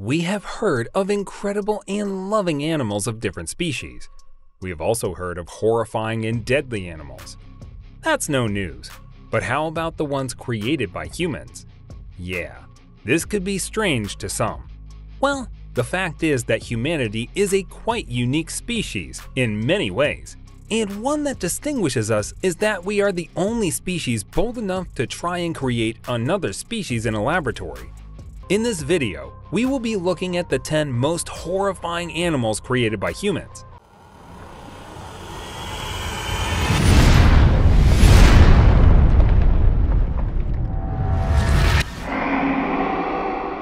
we have heard of incredible and loving animals of different species. We have also heard of horrifying and deadly animals. That's no news, but how about the ones created by humans? Yeah, this could be strange to some. Well, the fact is that humanity is a quite unique species in many ways, and one that distinguishes us is that we are the only species bold enough to try and create another species in a laboratory. In this video, we will be looking at the 10 most horrifying animals created by humans.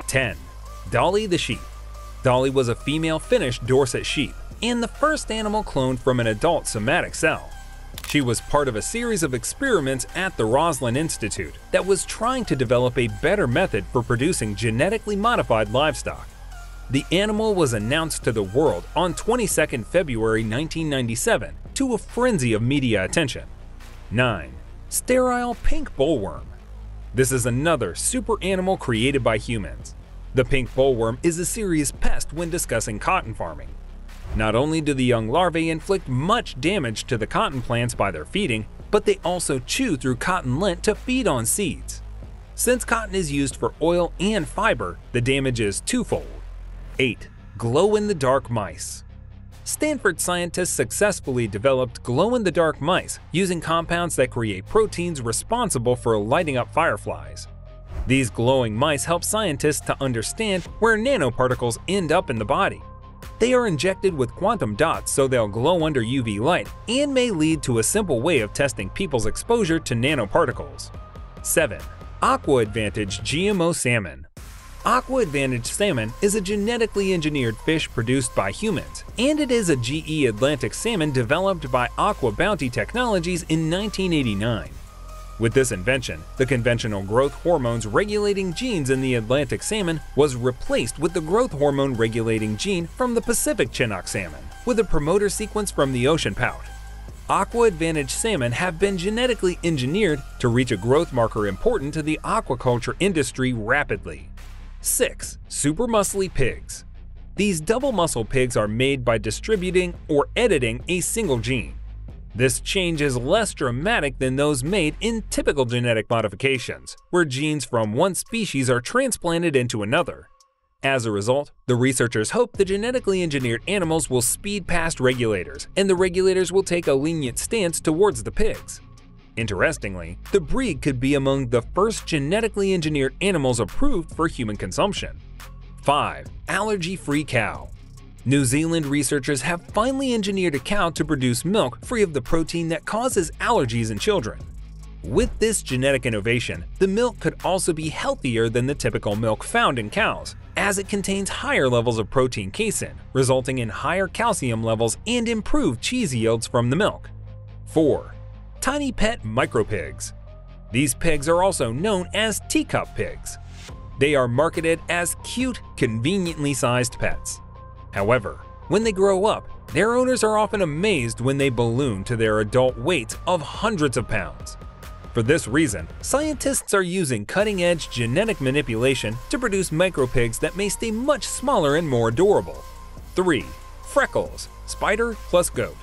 (10) Dolly the sheep. Dolly was a female Finnish Dorset sheep and the first animal cloned from an adult somatic cell. She was part of a series of experiments at the Roslin Institute that was trying to develop a better method for producing genetically modified livestock. The animal was announced to the world on 22 February 1997 to a frenzy of media attention. 9. Sterile pink bollworm. This is another super animal created by humans. The pink bollworm is a serious pest when discussing cotton farming. Not only do the young larvae inflict much damage to the cotton plants by their feeding, but they also chew through cotton lint to feed on seeds. Since cotton is used for oil and fiber, the damage is twofold. 8. Glow-in-the-dark mice. Stanford scientists successfully developed glow-in-the-dark mice using compounds that create proteins responsible for lighting up fireflies. These glowing mice help scientists to understand where nanoparticles end up in the body. They are injected with quantum dots so they'll glow under UV light and may lead to a simple way of testing people's exposure to nanoparticles. 7. Aqua Advantage GMO salmon. Aqua Advantage salmon is a genetically engineered fish produced by humans, and it is a GE Atlantic salmon developed by Aqua Bounty Technologies in 1989. With this invention, the conventional growth hormones regulating genes in the Atlantic salmon was replaced with the growth hormone regulating gene from the Pacific Chinook salmon, with a promoter sequence from the ocean pout. Aqua Advantage salmon have been genetically engineered to reach a growth marker important to the aquaculture industry rapidly. 6. Super muscly pigs. These double muscle pigs are made by distributing or editing a single gene. This change is less dramatic than those made in typical genetic modifications, where genes from one species are transplanted into another. As a result, the researchers hope the genetically engineered animals will speed past regulators, and the regulators will take a lenient stance towards the pigs. Interestingly, the breed could be among the first genetically engineered animals approved for human consumption. 5. Allergy-free cow. New Zealand researchers have finally engineered a cow to produce milk free of the protein that causes allergies in children. With this genetic innovation, the milk could also be healthier than the typical milk found in cows, as it contains higher levels of protein casein, resulting in higher calcium levels and improved cheese yields from the milk. 4. Tiny pet micropigs. These pigs are also known as teacup pigs. They are marketed as cute, conveniently sized pets. However, when they grow up, their owners are often amazed when they balloon to their adult weights of hundreds of pounds. For this reason, scientists are using cutting-edge genetic manipulation to produce micropigs that may stay much smaller and more adorable. 3. Freckles, spider plus goat.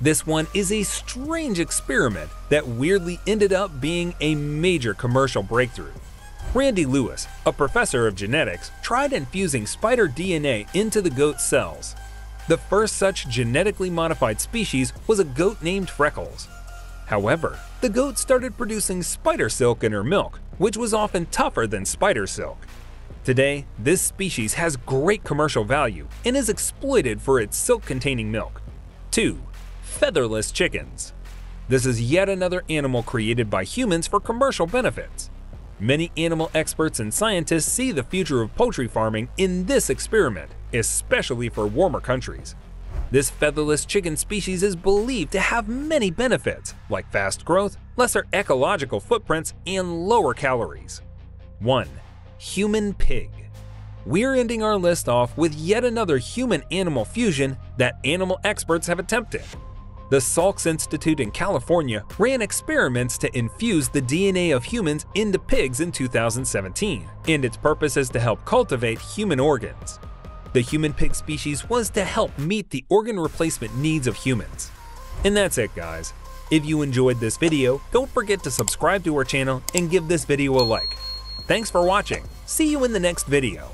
This one is a strange experiment that weirdly ended up being a major commercial breakthrough. Randy Lewis, a professor of genetics, tried infusing spider DNA into the goat's cells. The first such genetically modified species was a goat named Freckles. However, the goat started producing spider silk in her milk, which was often tougher than spider silk. Today, this species has great commercial value and is exploited for its silk-containing milk. 2. Featherless chickens. This is yet another animal created by humans for commercial benefits. Many animal experts and scientists see the future of poultry farming in this experiment, especially for warmer countries. This featherless chicken species is believed to have many benefits, like fast growth, lesser ecological footprints, and lower calories. 1. Human pig. We're ending our list off with yet another human-animal fusion that animal experts have attempted. The Salk Institute in California ran experiments to infuse the DNA of humans into pigs in 2017, and its purpose is to help cultivate human organs. The human pig species was to help meet the organ replacement needs of humans. And that's it, guys. If you enjoyed this video, don't forget to subscribe to our channel and give this video a like. Thanks for watching. See you in the next video.